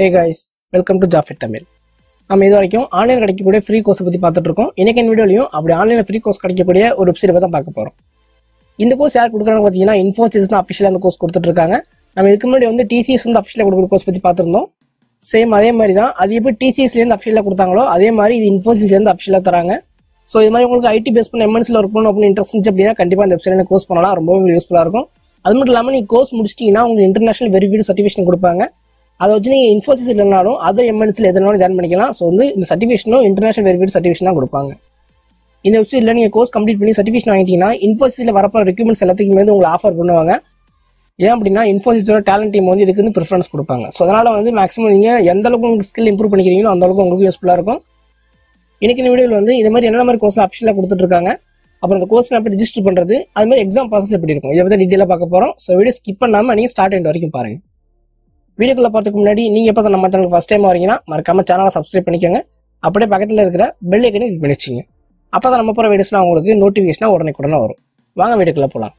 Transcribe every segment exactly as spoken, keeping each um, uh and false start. Hey guys, welcome to Jaffet Tamil. நாம இது வரைக்கும் ஆன்லைன்ல கிடைக்கக்கூடிய ஃப்ரீ கோர்ஸ் பத்தி பார்த்துட்டு இருக்கோம். இன்னைக்கு இந்த வீடியோலயும் அப்படி ஆன்லைன்ல ஃப்ரீ கோர்ஸ் கிடைக்கக்கூடிய ஒரு வெப்சைட் பத்தி தான் பார்க்க போறோம். இந்த கோர்ஸ் யார் கொடுக்கறாங்க பாத்தீங்கன்னா Infosys தான் ஆபீஷியலா இந்த கோர்ஸ் கொடுத்துட்டு இருக்காங்க. நாம இதுக்கு முன்னாடி வந்து T C S வந்து ஆபீஷியலா கொடுக்கிற கோர்ஸ் பத்தி பார்த்திருந்தோம். சேம் அதே மாதிரி தான் அது இப்ப T C S ல இருந்து ஆபீஷியலா கொடுத்தாங்களோ அதே மாதிரி இது Infosys ல இருந்து ஆபீஷியலா தராங்க. சோ இது மாதிரி உங்களுக்கு I T பேஸ் பண்ண M N C ல வர்க் பண்ணனும் அப்படி இன்ட்ரஸ்ட் இருந்துச்சு அப்படினா கண்டிப்பா இந்த வெப்சைட்ல கோர்ஸ் பண்ணலாம். ரொம்பவே யூஸ்ஃபுல்லா இருக்கும். அது மட்டும் இல்லாம நீ கோர்ஸ் முடிச்சிட்டீங்கன்னா உங்களுக்கு International Verified Certification கொடுப்பாங்க. அதை வச்சு நீங்கள் Infosys இல்லைனாலும் அதர் எம்என்சியில் எதனாலும் ஜாயின் பண்ணிக்கலாம். ஸோ வந்து இந்த சர்டிஃபிகேஷனும் இன்டர்நேஷனல் வெரிஃபைட் சர்டிஃபிகேஷன் தான் கொடுப்பாங்க. இந்த வெப்சைட்ல நீங்கள் கோர்ஸ் கம்ப்ளீட் பண்ணி சர்டிஃபிகேஷன் வாங்கிட்டீங்கன்னா Infosysல வரப்போற ரெக்யூர்மெண்ட்ஸ் எல்லாத்துக்குமே வந்து உங்களுக்கு ஆஃபர் பண்ணுவாங்க. ஏன் அப்படின்னா Infosysோட டேலண்ட் டீம் வந்து இதுக்கு வந்து ப்ரிஃபரன்ஸ் கொடுப்பாங்க. ஸோ அதனால வந்து மேக்ஸிமம் நீங்கள் எந்த அளவுக்கு உங்களுக்கு ஸ்கில் இம்ப்ரூவ் பண்ணிக்கிறீங்களோ அந்த அளவுக்கு உங்களுக்கு யூஸ்ஃபுல்லாக இருக்கும். இன்னைக்கு இந்த வீடியோவில் வந்து இந்த மாதிரி என்னென்ன மாதிரி கோர்ஸ் ஆப்ஷனில் கொடுத்துட்டு இருக்காங்க, அப்புறம் இந்த கோர்ஸ் எப்படி ரிஜிஸ்டர் பண்ணுறது, அது மாதிரி எக்ஸாம் ப்ராசஸ் எப்படி இருக்கும், இதை பற்றி டீட்டெயிலாக பார்க்க போகிறோம். ஸோ வீடியோ ஸ்கிப் பண்ணாமல் நீங்கள் ஸ்டார்ட் ஆகிட்டு வரைக்கும் பாருங்கள். வீடியோக்குள்ள பார்த்துக்கு முன்னாடி நீங்க எப்போ நம்ம சேனலுக்கு ஃபர்ஸ்ட் டைம் வரீங்கன்னா மறக்காம சேனலை சப்ஸ்கிரைப் பண்ணிக்கோங்க. அப்படியே பக்கத்தில் இருக்கிற பெல் ஐக்கனை கிளிக் பண்ணி வச்சுங்க. அப்போ தான் நம்ம போகிற வீடியோஸ்லாம் உங்களுக்கு நோட்டிஃபிகேஷனாக உடனே உடனே வரும். வாங்க வீடியோக்குள்ள போகலாம்.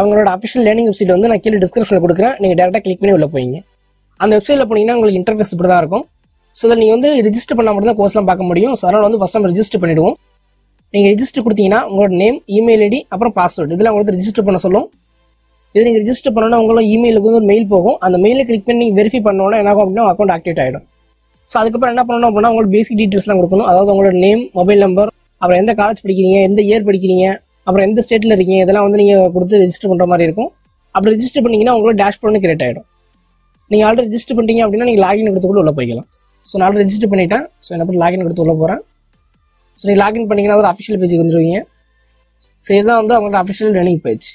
அவங்களோட அஃபிஷியல் லேர்னிங் வெப்சைட் வந்து நான் கீழே டிஸ்கிரிப்ஷனில் கொடுக்குறேன். நீங்கள் டேரெக்டாக கிளிக் பண்ணி உள்ள போயிங்க. அந்த வெப்சைட்டில் போனீங்கன்னா உங்களுக்கு இன்டர்ஃபேஸ் இப்படி தான் இருக்கும். ஸோ அதை நீங்கள் வந்து ரிஜிஸ்டர் பண்ணால் மட்டும் தான் கோர்ஸ்லாம் பார்க்க முடியும். ஸோ அதனால் வந்து ஃபர்ஸ்ட் நம்ம ரிஜிஸ்டர் பண்ணிவிடுவோம். நீங்கள் ரிஜிஸ்டர் கொடுத்தீங்கன்னா உங்களோட நேம், இமெயில் ஐடி, அப்புறம் பாஸ்வேர்டு இதெல்லாம் உங்களுக்கு ரிஜிஸ்டர் பண்ண சொல்லும். இது நீங்கள் ரிஜிஸ்டர் பண்ணோன்னா உங்களோட இமெயிலுக்கு வந்து ஒரு மெயில் போகும். அந்த மெயிலில் கிளிக் பண்ணி நீங்கள் வெரிஃபை பண்ணோன்னா என்ன ஆகும் அப்படின்னா அக்கௌண்ட் ஆக்டிவேட் ஆகிடும். ஸோ அதுக்கப்புறம் என்ன பண்ணணும் அப்படின்னா உங்களோட பேசிக் டீட்டெயில்ஸ்லாம் கொடுக்கணும். அதாவது உங்களோட நேம், மொபைல் நம்பர், அப்புறம் எந்த காலேஜ் படிக்கிறீங்க, எந்த இயர் படிக்கிறீங்க, அப்புறம் எந்த ஸ்டேட்டில் இருக்கீங்க, இதெல்லாம் வந்து நீங்கள் கொடுத்து ரிஜிஸ்டர் பண்ணுற மாதிரி இருக்கும். அப்படி ரிஜிஸ்டர் பண்ணிங்கன்னா உங்களோட டேஷ்போர்டு கிரியேட் ஆகிடும். நீங்கள் ஆல்ரெடி ரிஜிஸ்டர் பண்ணிட்டீங்க அப்படின்னா நீங்கள் லாகின் எடுத்துக்கூட உள்ள போய்க்கலாம். ஸோ நான் ஆல்ரெடி ரிஜிஸ்டர் பண்ணிட்டேன். ஸோ என்ன பண்ணி லாகின் எடுத்து உள்ள போகிறேன். ஸோ நீங்கள் லாகின் பண்ணிங்கன்னா ஒரு அஃபிஷியல் பேஜுக்கு வந்துடுவீங்க. ஸோ இதுதான் வந்து அவங்களோட அஃபிஷியல் லேர்னிங் பேஜ்.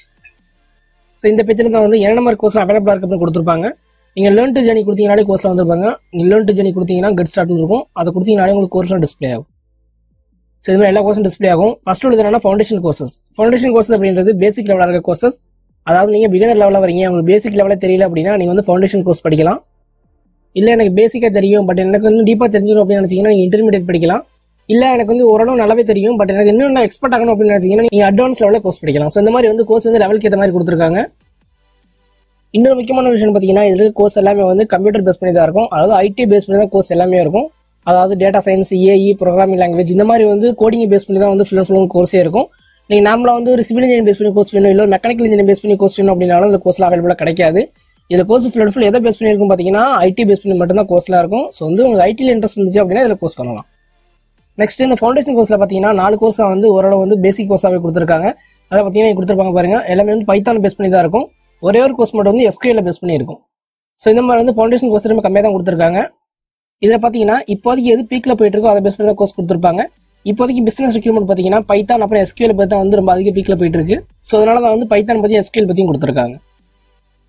ஸோ இந்த பேஜில் தான் வந்து என்னென்ன மாதிரி கோர்ஸ் அவைலபிளாக இருக்குது அப்படின்னு கொடுத்துருப்பாங்க. நீங்கள் லேர்ன் டு ஜேர்னி கொடுத்தீங்கனாலே கோர்ஸில் வந்துருப்பாங்க. நீங்கள் லேர்ன் டு ஜேர்னி கொடுத்தீங்கன்னா கெட் ஸ்டார்ட் இருக்கும். அதை கொடுத்தீங்கனாலே உங்களுக்கு கோர்ஸ்லாம் டிஸ்பிளே ஆகும். ஸோ இது மாதிரி எல்லா கோர்ஸும் டிஸ்பிளே ஆகும். ஃபர்ஸ்ட் உள்ளது என்னன்னா ஃபவுண்டேஷன் கோர்ஸஸ். ஃபவுண்டேஷன் கோர்ஸ் அப்படின்றது பேசிக் லெவலாக இருக்கிற கோர்ஸஸ். அதாவது நீங்கள் பிகினர் லெவலில் வரீங்க, உங்களுக்கு பேசிக் லெவலில் தெரியல அப்படின்னா நீங்கள் வந்து ஃபவுண்டேஷன் கோர்ஸ் படிக்கலாம். இல்லை எனக்கு பேசிக்காக தெரியும் பட் எனக்கு வந்து டீப்பாக தெரிஞ்சிடும் அப்படின்னு நினச்சிங்கன்னா நீங்கள் இன்டர்மீடியட் படிக்கலாம். இல்லை எனக்கு வந்து ஓரளவு நல்லாவே தெரியும் பட் எனக்கு இன்னும் நான் எக்ஸ்பர்ட் ஆகணும் அப்படின்னு நினைச்சீங்கன்னா நீங்கள் அட்வான்ஸ் லெவலில் கோர்ஸ் படிக்கலாம். ஸோ இந்த மாதிரி வந்து கோர்ஸ் வந்து லெவலுக்கு ஏற்ற மாதிரி கொடுத்துருக்காங்க. இன்னொரு முக்கியமான விஷயம் பார்த்தீங்கன்னா இதில் கோர்ஸ் எல்லாமே வந்து கம்ப்யூட்டர் பேஸ் பண்ணி தான் இருக்கும். அதாவது ஐடி பேஸ் பண்ணி தான் கோர்ஸ் எல்லாமே இருக்கும். அதாவது data science, E I E, programming language இந்த மாதிரி வந்து கோடிங் பேஸ் பண்ணி தான் வந்து ஃபுல் அண்ட் ஃபுல் கோர்ஸே இருக்கும். நீங்கள் நார்மலாக வந்து ஒரு சிவில் இன்ஜினியர் பேஸ் பண்ணி கோர்ஸ் வேணும், இல்லை மெக்கானிக்கல் இன்ஜினியர் பேஸ் பண்ணி கோர்ஸ் வேணும் அப்படின்னாலும் இந்த கோர்ஸில் அவைலபிளாக கிடைக்காது. இதில் கோர்ஸ் ஃபுல் அண்ட் ஃபுல் எதை பேஸ் பண்ணி இருக்கும் பார்த்தீங்கன்னா ஐடி பேஸ் பண்ணி மட்டும்தான் கோர்ஸ்லாம் இருக்கும். ஸோ வந்து உங்களுக்கு ஐடியில் இன்ட்ரெஸ்ட் இருந்துச்சு அப்படின்னா இதில் கோர்ஸ் பண்ணலாம். நெக்ஸ்ட் இந்த ஃபவுண்டேஷன் கோர்ஸில் பார்த்தீங்கன்னா நாலு கோர்ஸாக வந்து ஓரளவு வந்து பேசிக் கோர்ஸாகவே கொடுத்துருக்காங்க. அதை பார்த்தீங்கன்னா கொடுத்துருப்பாங்க பாருங்க. எல்லாமே வந்து பைத்தான் பேஸ் பண்ணி தான் இருக்கும். ஒரே ஒரு கோர்ஸ் மட்டும் வந்து S Q L பேஸ் பண்ணி இருக்கும். ஸோ இந்த மாதிரி வந்து ஃபவுண்டேஷன் கோர்ஸ் ரொம்ப கம்மியாக தான் கொடுத்துருக்காங்க. இதில் பார்த்தீங்கன்னா இப்போதைக்கு எது பீக்கில் போயிட்டு இருக்கோ அதை பேஸ் பண்ணி தான் கோர்ஸ் கொடுத்துருப்பாங்க. இப்போதைக்கு பிசினஸ் ரெக்யூர்மெண்ட் பார்த்தீங்கன்னா பைத்தான் அப்புறம் S Q L பற்றி தான் வந்து ரொம்ப அதிக பீக்கில் போயிட்டு இருக்கு. ஸோ அதனால தான் வந்து பைத்தான் பற்றி S Q L பற்றியும் கொடுத்துருக்காங்க.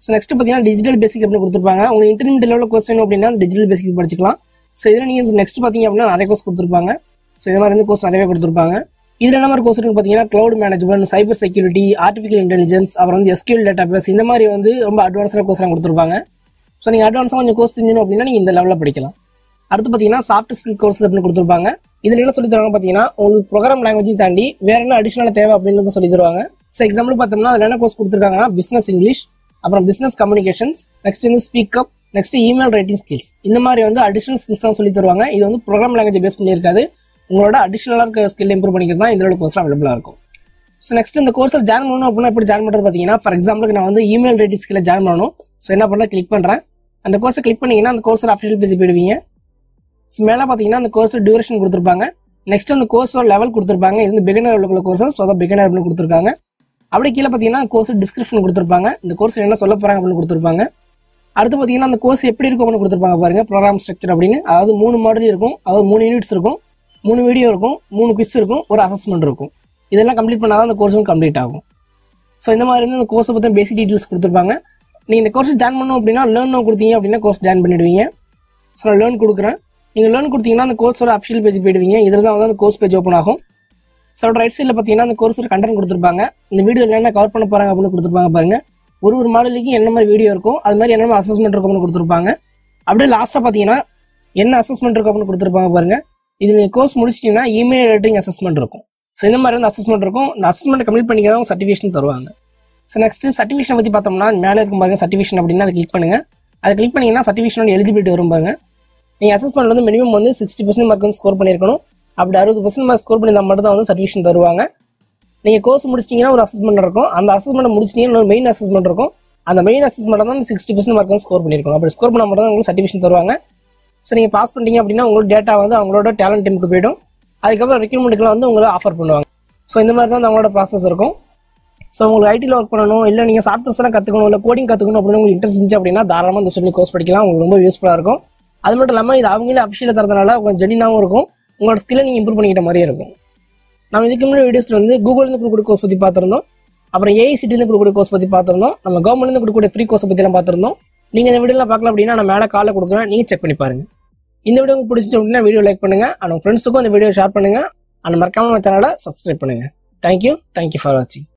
ஸோ நெக்ஸ்ட் பார்த்தீங்கன்னா டிஜிட்டல் பேசிக் அப்படின்னு கொடுத்துருப்பாங்க. உங்களுக்கு இன்டர்மீடியட் லெவலில் கோர்ஸ் வேணும் அப்படின்னா டிஜிட்டல் பேசிக் படிச்சுக்கலாம். ஸோ இதில் நீங்கள் நெக்ஸ்ட் பார்த்தீங்க அப்படின்னா நிறைய கோர்ஸ் கொடுத்துருப்பாங்க. ஸோ இந்த மாதிரி வந்து கோர்ஸ் நிறையவே கொடுத்துருப்பாங்க. இதில் என்ன மாதிரி கோர்ஸ் இருக்குன்னு பார்த்தீங்கன்னா cloud management, cyber security, artificial intelligence, அப்புறம் வந்து S Q L டேட்டாபேஸ் இந்த மாதிரி வந்து ரொம்ப அட்வான்ஸான கோர்ஸ்லாம் கொடுத்துருப்பாங்க. ஸோ நீங்கள் அட்வான்ஸாக கொஞ்சம் கோர்ஸ் தெரிஞ்சணும் அப்படின்னா நீங்கள் இந்த லெவலில் படிக்கலாம். அடுத்து பார்த்தீங்கன்னா சாஃப்ட் ஸ்கில் கோர்ஸ் அப்படின்னு கொடுத்துருப்பாங்க. இதில் என்ன சொல்லி தருவாங்க பார்த்தீங்கன்னா உங்களுக்கு ப்ரோக்ராம் லாங்குவேஜ் தாண்டி வேறு என்ன அடிஷனலாக தேவை அப்படின்னு சொல்லி தருவாங்க. ஸோ எக்ஸாம்பிள் பார்த்தோம்னா அதில் என்ன கோர்ஸ் கொடுத்துருக்காங்கன்னா பிஸ்னஸ் இங்கிலீஷ், அப்புறம் பிஸ்னஸ் கம்யூனிகேஷன்ஸ், நெக்ஸ்ட் வந்து speak up, next email writing skills இந்த மாதிரி வந்து அடிஷனல் ஸ்கில்ஸ் தான் சொல்லி தருவாங்க. இது வந்து ப்ரோக்ராம் லாங்குவேஜ் பேஸ் பண்ணியிருக்காது. உங்களோட அடிஷனலாக இருக்க ஸ்கில் இம்ப்ரூவ் பண்ணிக்கிறது தான் இதோட கோர்ஸ் அவைலபிளாக இருக்கும். ஸோ நெக்ஸ்ட் இந்த கோர்ஸில் ஜாயின் பண்ணணும் அப்படின்னா எப்படி ஜாயின் பண்ணுறது பார்த்தீங்கன்னா ஃபார் எக்ஸாம்பிளுக்கு நான் வந்து இமெயில் ரைட்டிங் ஸ்கில்ல ஜாயின் பண்ணணும். ஸோ என்ன பண்ணலாம் கிளிக் பண்ணுறேன். அந்த கோர்ஸை கிளிக் பண்ணிங்கன்னா அந்த கோர்ஸில் அஃபிஷியல் பேசி போயிடுவீங்க. ஸோ மேலே பார்த்தீங்கன்னா அந்த கோர்ஸ் டியூரேஷன் கொடுத்துருப்பாங்க. நெக்ஸ்ட் அந்த கோர்ஸோட லெவல் கொடுத்துருப்பாங்க. இது வந்து பிகினர் லெவலுக்குள்ள கோர்ஸ். ஸோ அதை பிகினர் அப்படின்னு கொடுத்துருக்காங்க. அப்படி கீழே பார்த்தீங்கன்னா கோர்ஸ் டிஸ்கிரிப்ஷன் கொடுத்துருப்பாங்க. இந்த கோர்ஸ் என்ன சொல்ல போகிறாங்க அப்படின்னு கொடுத்துருப்பாங்க. அடுத்து பார்த்தீங்கன்னா அந்த கோர்ஸ் எப்படி இருக்கும் அப்படின்னு கொடுத்துருப்பாங்க பாருங்க. ப்ரோக்ராம் ஸ்ட்ரக்சர் அப்படின்னு அதாவது மூணு மாதிரி இருக்கும். அதாவது மூணு யூனிட்ஸ் இருக்கும், மூணு வீடியோ இருக்கும், மூணு குவிஸ் இருக்கும், ஒரு அசஸ்மெண்ட் இருக்கும். இதெல்லாம் கம்ப்ளீட் பண்ணால் தான் அந்த கோர்ஸ் வந்து கம்ப்ளீட் ஆகும். ஸோ இந்த மாதிரி வந்து அந்த கோர்ஸை பற்றி பேசிக் டீட்டெயில்ஸ் கொடுத்துருப்பாங்க. நீங்கள் இந்த கோர்ஸ் ஜாயின் பண்ணணும் அப்படின்னா லேர்ன் கொடுத்தீங்க அப்படின்னா கோர்ஸ் ஜாயின் பண்ணிடுவீங்க. ஸோ நான் லேர்ன் கொடுக்குறேன். நீங்கள் லேர்ன் கொடுத்தீங்கன்னா அந்த கோர்ஸோட அஃபிஷியல் பேஜ் போயிடுவீங்க. இதில் தான் வந்து அந்த கோர்ஸ் பேஜ் ஓப்பன் ஆகும். ஸோ ரைட் சைடில் பார்த்தீங்கன்னா அந்த கோர்ஸோட கண்டென்ட் கொடுத்துருப்பாங்க. இந்த வீடியோ என்ன கவர் பண்ண போகிறாங்க அப்படின்னு கொடுத்துருப்பாங்க பாருங்க. ஒரு ஒரு மாடலுக்கு என்ன மாதிரி வீடியோ இருக்கும், அது மாதிரி என்ன மாதிரி அசஸ்மெண்ட் இருக்கும் அப்படின்னு கொடுத்துருப்பாங்க. அப்படியே லாஸ்ட்டாக பார்த்தீங்கன்னா என்ன அசஸ்மெண்ட் இருக்கும் அப்படின்னு கொடுத்துருப்பாங்க பாருங்க. இது நீங்கள் கோர்ஸ் முடிச்சிட்டிங்கன்னா இமெயில் ரைட்டிங் அசஸ்மெண்ட் இருக்கும். ஸோ இந்த மாதிரி வந்து அசஸ்மெண்ட் இருக்கும். இந்த அசஸ்மெண்ட் கம்ப்ளீட் பண்ணிக்கிறவங்க சர்டிஃபிகேஷன் தருவாங்க. So next is certification பத்தி பார்த்தோம்னா மேல இருக்கும் பாருங்க certification அப்படினா அதை கிளிக் பண்ணுங்க. அதை கிளிக் பண்ணீங்கன்னா certification ஓட eligibility வரும் பாருங்க. நீங்க assessment வந்து minimum வந்து sixty percent mark score பண்ணியிருக்கணும். அப்படி sixty percent mark score பண்ணிருந்தா மட்டும் தான் வந்து certification தருவாங்க. நீங்க கோர்ஸ் முடிச்சிட்டீங்கனா ஒரு assessment இருக்கும். அந்த assessment முடிச்சிட்டீங்கனா ஒரு main assessment இருக்கும். அந்த main assessment தான் sixty percent mark score பண்ணிருக்கணும். அப்படி score பண்ணா மட்டும் தான் உங்களுக்கு certification தருவாங்க. சோ நீங்க பாஸ் பண்ணிட்டீங்க அப்படினா உங்க டேட்டா வந்து அவங்களோட talent team க்கு போய்டும். அதுக்கு அப்புறம் ரெக்ரூட்மென்ட்ல வந்து உங்களுக்கு ஆஃபர் பண்ணுவாங்க. சோ இந்த மாதிரி தான் நம்மளோட process இருக்கும். So, if you have I T work or you have software coding, you interest in the course, very useful. That's why you have to official your skill and improve it. Now, in this video, Google course, A I C T course, we course, government free course. If you want to see this video, please check it out. If you like this video, like and share this video, and subscribe to my channel. Thank you. Thank you for watching.